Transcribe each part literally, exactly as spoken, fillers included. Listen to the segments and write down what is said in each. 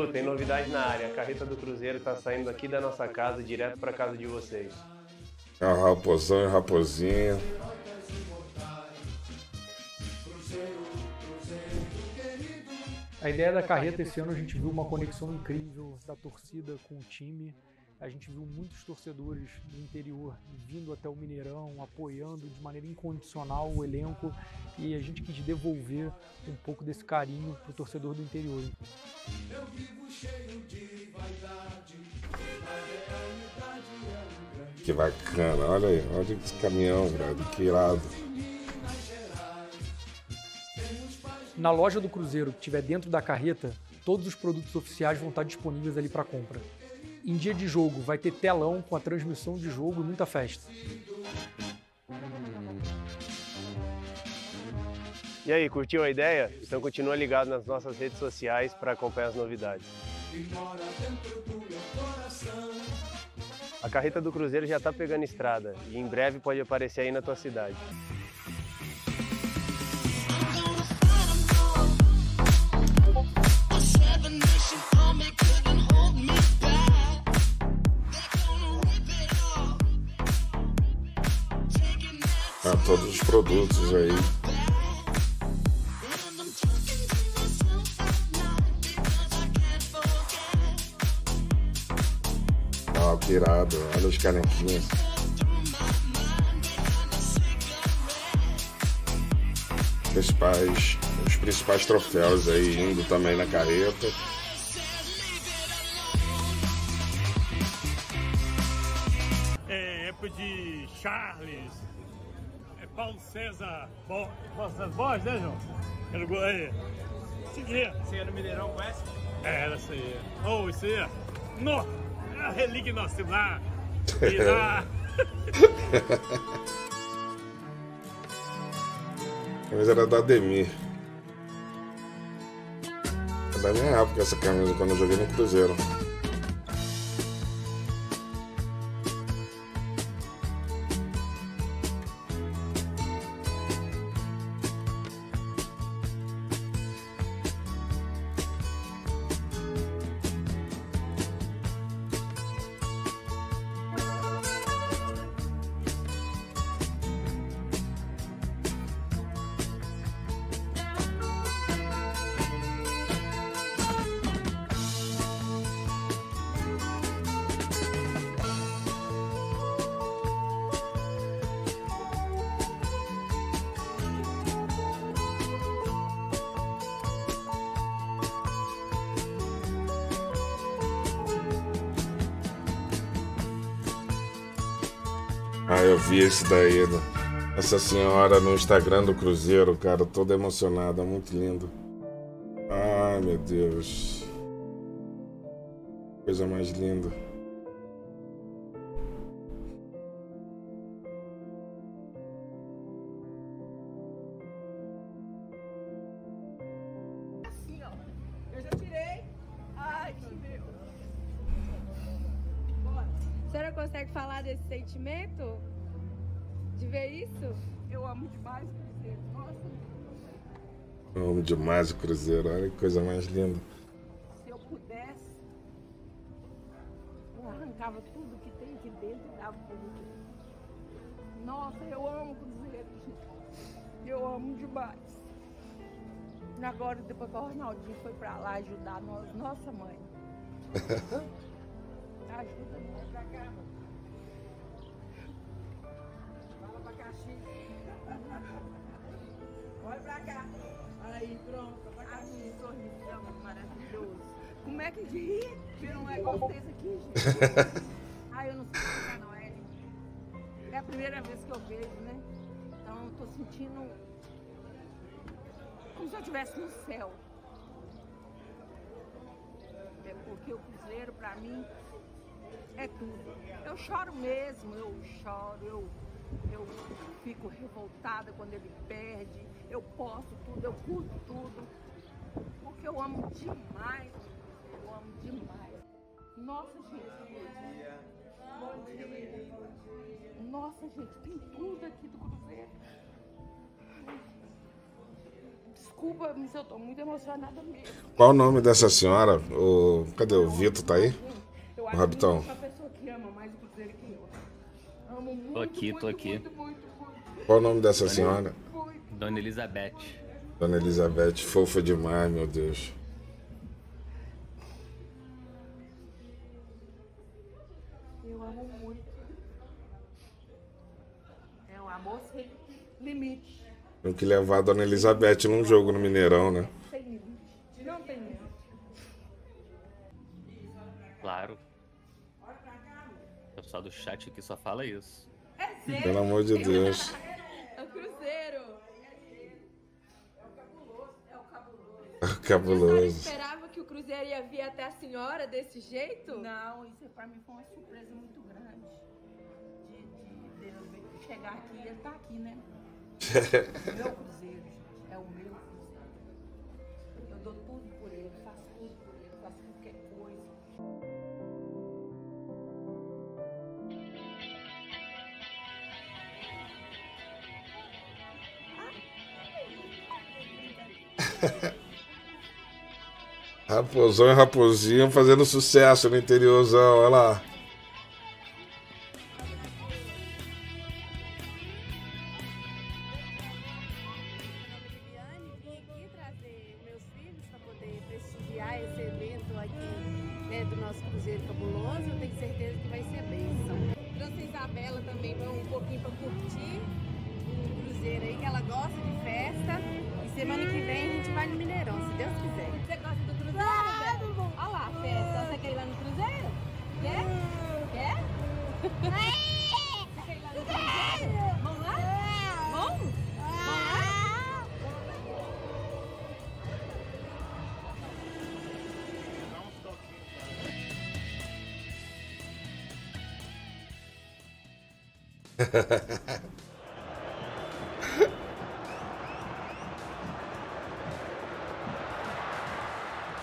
Dudu, tem novidade na área. A carreta do Cruzeiro tá saindo aqui da nossa casa, direto pra casa de vocês. A Raposão e a Raposinha. A ideia da carreta esse ano, a gente viu uma conexão incrível da torcida com o time. A gente viu muitos torcedores do interior vindo até o Mineirão, apoiando de maneira incondicional o elenco, e a gente quis devolver um pouco desse carinho para o torcedor do interior. Eu vivo cheio de vaidade, a realidade é um grande... Que bacana, olha aí, olha esse caminhão, velho, que irado. Na loja do Cruzeiro que tiver dentro da carreta, todos os produtos oficiais vão estar disponíveis ali para compra. Em dia de jogo, vai ter telão com a transmissão de jogo e muita festa. E aí, curtiu a ideia? Então continua ligado nas nossas redes sociais para acompanhar as novidades. A carreta do Cruzeiro já está pegando estrada e em breve pode aparecer aí na tua cidade. Ah, todos os produtos aí. Ó, que irado, olha os canequinhos. Principais, os principais troféus aí indo também na careta. É época de Charles Paulo César Borges, né, João? Era o aí. Isso aqui. Você era o Mineirão, conhece? É, era isso aí. Oh, isso aí. Nossa, é a relíquia nossa lá. E lá. Mas era da Ademir. É da minha época essa camisa, quando eu joguei no Cruzeiro. Ah, eu vi esse daí, né? Essa senhora no Instagram do Cruzeiro, cara, toda emocionada, muito lindo. Ai, meu Deus. Coisa mais linda. Assim, ó. Eu já tirei. Ai, meu Deus. A senhora consegue falar desse sentimento? De ver isso? Eu amo demais o Cruzeiro. Nossa. Eu amo demais o Cruzeiro. Olha que coisa mais linda. Se eu pudesse, eu arrancava tudo que tem aqui dentro e dava para mim. Nossa, eu amo o Cruzeiro. Eu amo demais. Agora, depois que o Ronaldinho foi para lá ajudar nós, nossa mãe. Ajuda minha pra cá. Fala pra caixinha. Olha pra cá. Aí, pronto. Pra caixinha. Um sorrisão maravilhoso. Como é que ri? Vira um negócio desse aqui, gente. Ai, eu não sei explicar, não, Ellen. É a primeira vez que eu vejo, né? Então, eu tô sentindo como se eu estivesse no céu. É porque o Cruzeiro, pra mim, é tudo. Eu choro mesmo, eu choro, eu, eu fico revoltada quando ele perde, eu posto tudo, eu curto tudo, porque eu amo demais, eu amo demais. Nossa, gente, bom dia. Bom dia. Nossa, gente, tem tudo aqui do Cruzeiro. desculpa, mas eu tô muito emocionada mesmo. Qual o nome dessa senhora? O... Cadê o Vitor? Tá aí? Eu o acho Rabitão. Que é uma pessoa que ama mais o Cruzeiro que eu. Amo muito, tô aqui, muito, tô aqui. Muito, muito, muito. Qual o nome dessa Dona... senhora? Dona Elizabeth. Dona Elizabeth, fofa demais, meu Deus. Eu amo muito. É um amor sem limite. Tem que levar a Dona Elizabeth num jogo no Mineirão, né? Sem limite. Não tem limite. Claro. O pessoal do chat aqui só fala isso. É sério? Pelo amor de Deus. É o Cruzeiro. É o cabuloso. É o cabuloso. É o cabuloso. Eu esperava que o Cruzeiro ia vir até a senhora desse jeito? Não, isso para mim foi uma surpresa muito grande. De, de, de chegar aqui e ele tá aqui, né? O meu Cruzeiro, gente, é o meu Cruzeiro. Eu dou tudo por ele, faço tudo por ele, faço qualquer coisa. Raposão e Raposinha fazendo sucesso no interiorzão, olha lá. Isabela também vai um pouquinho para curtir o Cruzeiro aí, que ela gosta de festa. E semana que vem a gente vai no Mineirão, se Deus quiser. Você gosta do Cruzeiro? Claro. Olha lá, festa. Você quer ir lá no Cruzeiro? Quer? Quer? Você quer ir lá no Cruzeiro? Vamos lá? Vamos? Vamos lá?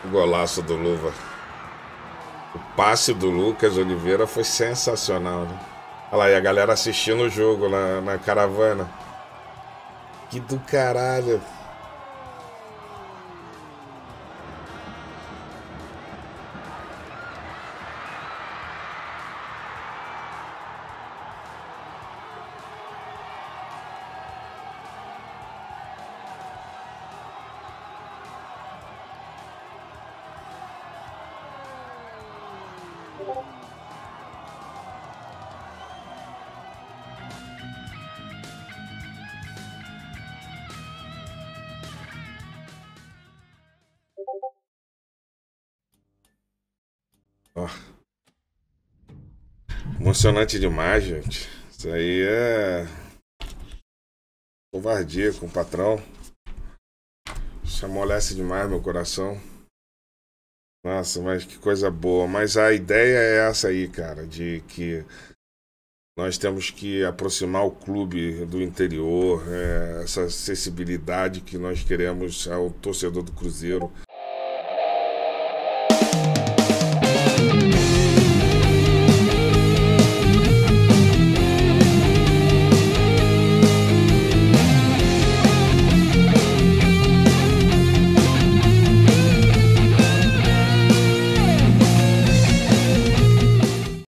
O golaço do Luva. O passe do Lucas Oliveira foi sensacional, né? Olha lá, e a galera assistindo o jogo na, na caravana. Que do caralho. Ó. Emocionante demais, gente. Isso aí é covardia com o patrão. Isso amolece demais meu coração. Nossa, mas que coisa boa. Mas a ideia é essa aí, cara, de que nós temos que aproximar o clube do interior, é, essa acessibilidade que nós queremos ao torcedor do Cruzeiro.